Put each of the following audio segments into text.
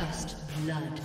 First blood.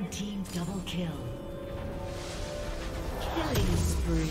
Red team double kill. Killing spree.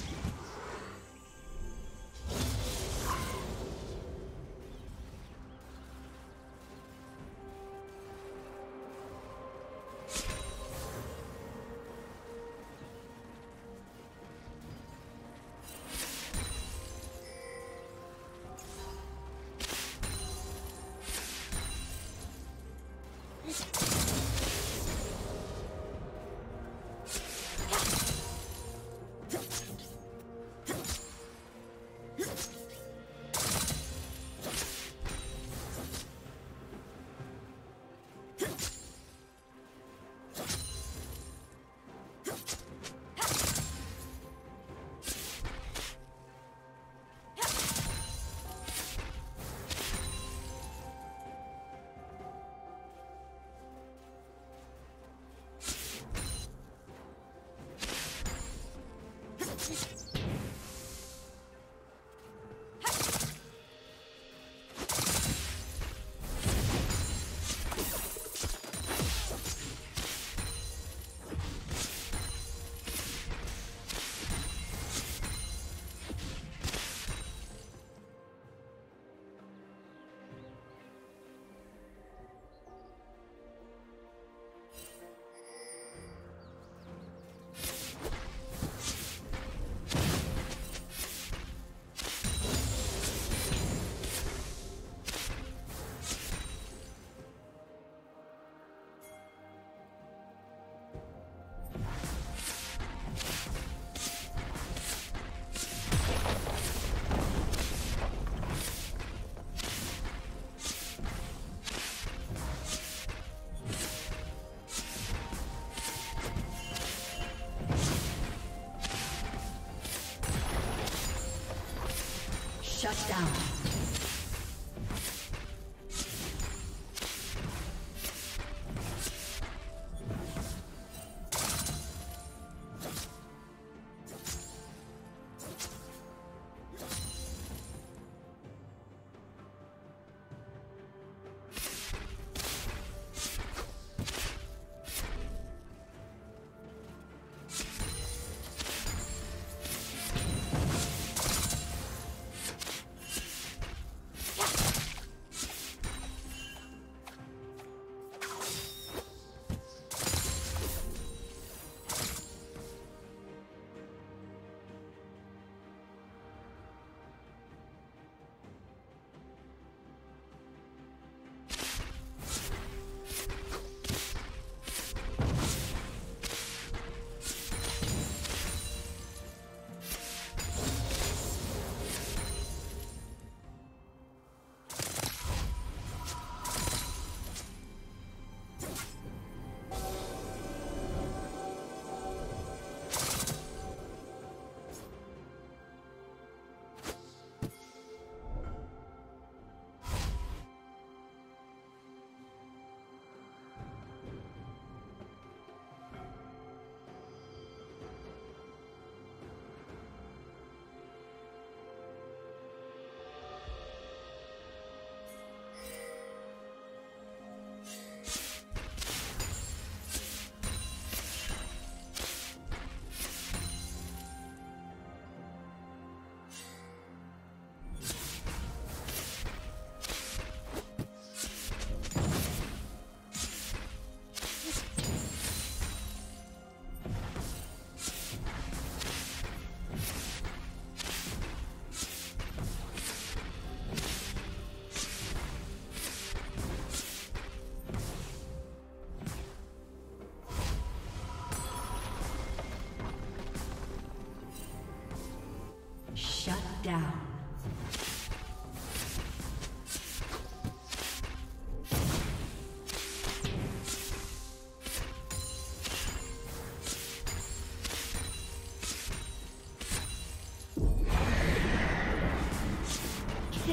Shut down.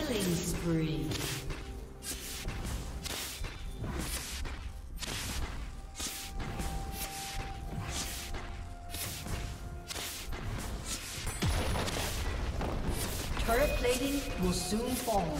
Killing spree. Turret plating will soon fall.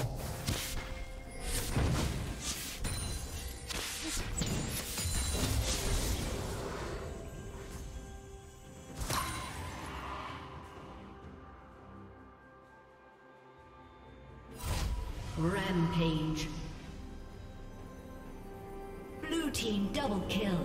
Rampage. Blue team double kill.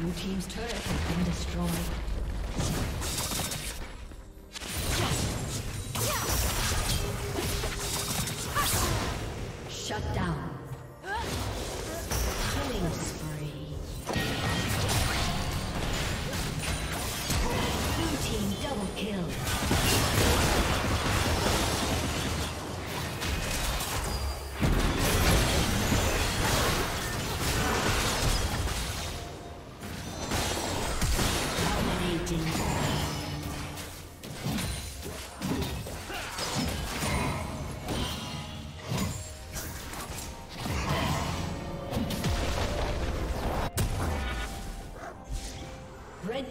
Blue team's turret has been destroyed. Red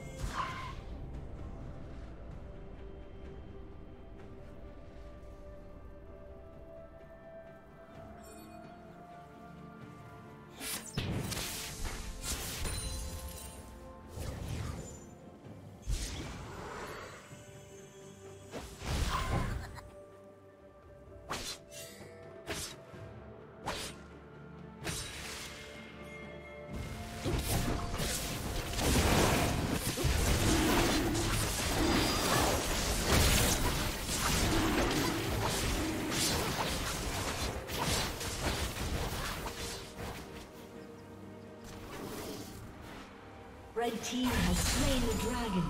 Red team has slain the dragon.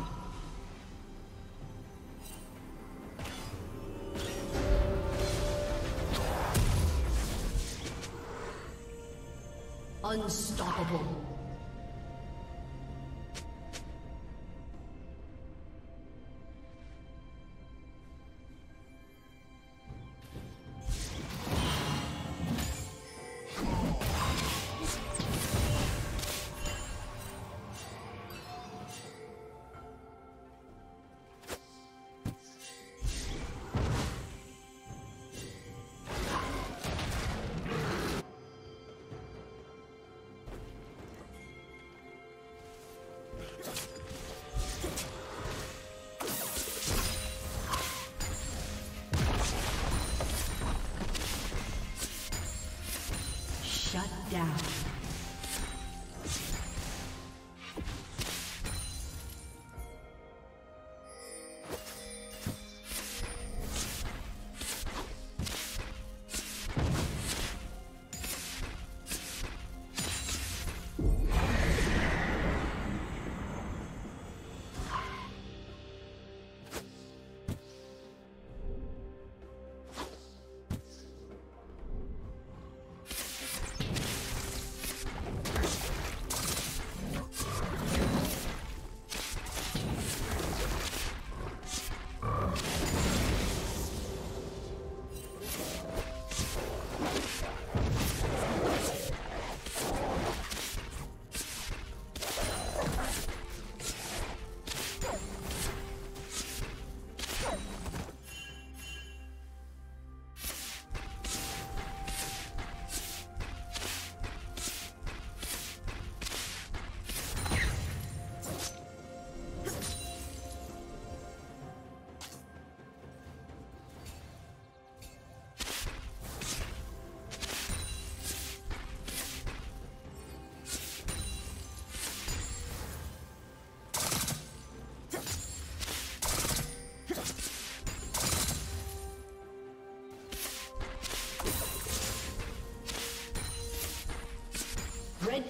Unstoppable. Red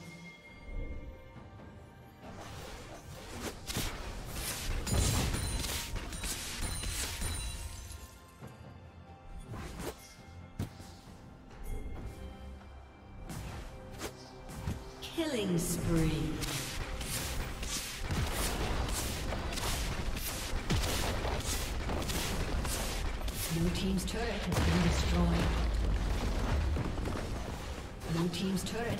Blue Team's turret has been destroyed. Killing spree. Blue Team's turret has been destroyed. Blue Team's turret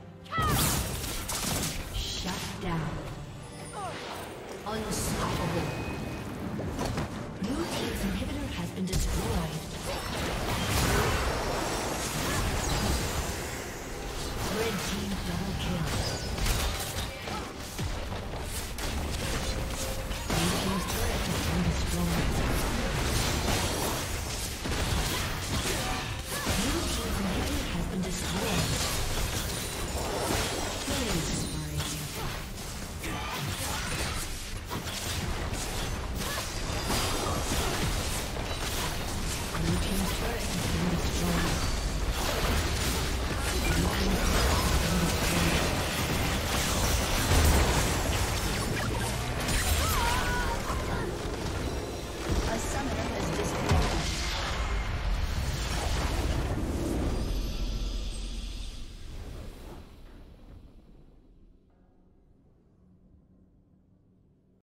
Shut down. Unstoppable. Blue Team's inhibitor has been destroyed. Has been destroyed.